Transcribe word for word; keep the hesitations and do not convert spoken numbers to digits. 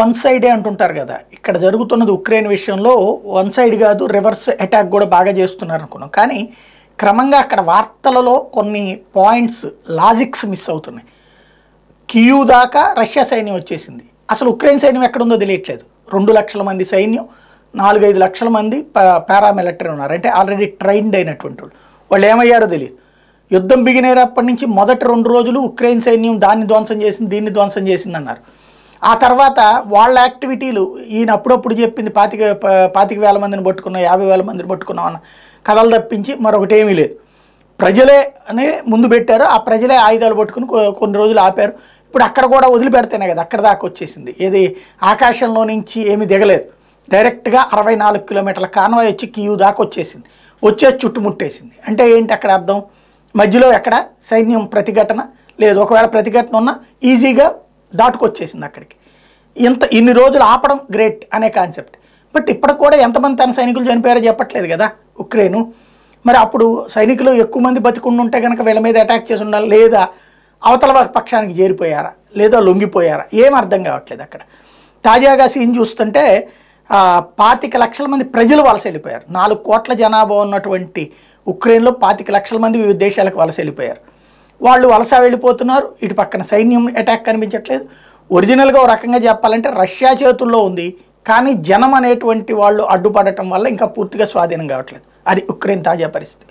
one सैडे अंటుంటారు కదా ఇక్కడ జరుగుతున్నది ఉక్రెయిన్ విషయంలో వన్ సైడ్ కాదు రివర్స్ అటాక్ కూడా బాగా చేస్తున్నారు అనుకున్నాం కానీ క్రమంగా అక్కడ వార్తలలో కొన్ని పాయింట్స్ లాజిక్స్ మిస్ అవుతున్నాయి కియవ్ దాకా రష్యా సైన్యం వచ్చేసింది అసలు ఉక్రెయిన్ సైన్యం ఎక్కడ ఉందో తెలియట్లేదు రెండు లక్షల మంది సైన్యం నాలుగు ఐదు లక్షల మంది పారామిలిటరీ ఉన్నారు అంటే ఆల్రెడీ ట్రైన్డ్ అయినటువంటి వాళ్ళు వాళ్ళు ఏమయ్యారో తెలియదు యుద్ధం బిగినేటప్పటి నుంచి మొదటి రెండు రోజులు ఉక్రెయిన్ సైన్యం దాన్ని ధ్వంసం చేసింది దీన్ని ధ్వంసం చేసింది అన్నారు ఆ తర్వాత వాళ్ళ యాక్టివిటీలు ఈయన అప్పుడప్పుడు చెప్పింది పాతిక పాతిక వేల మందిని పట్టుకున్నాం యాభై వేల మందిని పట్టుకున్నాం అన్న కథలు తప్పించి మరొకటి ఏమీ లేదు ప్రజలే అనే ముందు పెట్టారు ఆ ప్రజలే ఆయుధాలు పట్టుకుని కొన్ని రోజులు ఆపారు ఇప్పుడు అక్కడ కూడా వదిలిపెడతానే కదా అక్కడ దాకా వచ్చేసింది ఏది ఆకాశంలో నుంచి ఏమీ దిగలేదు డైరెక్ట్గా అరవై నాలుగు కిలోమీటర్ల కాన్వాయ్ వచ్చి కియవ్ దాకా వచ్చేసింది వచ్చేసి చుట్టుముట్టేసింది అంటే ఏంటి అక్కడ అర్థం మధ్యలో ఎక్కడ సైన్యం ప్రతిఘటన లేదు ఒకవేళ ప్రతిఘటన ఉన్నా ఈజీగా దాటుకొచ్చేసింది అక్కడికి ఇంత ఇన్ని రోజులు ఆపడం గ్రేట్ అనే కాన్సెప్ట్ బట్ ఇప్పుడు కూడా ఎంతమంది తన సైనికులు చనిపోయారో చెప్పట్లేదు కదా ఉక్రెయిన్ మరి అప్పుడు సైనికులు ఎక్కువ మంది బతికుండి ఉంటే కనుక వీళ్ళ మీద అటాక్ చేసి ఉండాలి లేదా అవతల పక్షానికి చేరిపోయారా లేదా లొంగిపోయారా ఏం అర్థం కావట్లేదు అక్కడ తాజాగా సీన్ చూస్తుంటే పాతిక లక్షల మంది ప్రజలు వలస వెళ్ళిపోయారు నాలుగు కోట్ల జనాభా ఉన్నటువంటి ఉక్రెయిన్లో పాతిక లక్షల మంది వివిధ దేశాలకు వలస వెళ్ళిపోయారు వాళ్ళు వలస వెళ్ళిపోతున్నారు ఇటు పక్కన సైన్యం అటాక్ కనిపించట్లేదు ఒరిజినల్గా ఒక రకంగా చెప్పాలంటే రష్యా చేతుల్లో ఉంది కానీ జనం అనేటువంటి వాళ్ళు అడ్డుపడటం వల్ల ఇంకా పూర్తిగా స్వాధీనం కావట్లేదు అది ఉక్రెయిన్ తాజా పరిస్థితి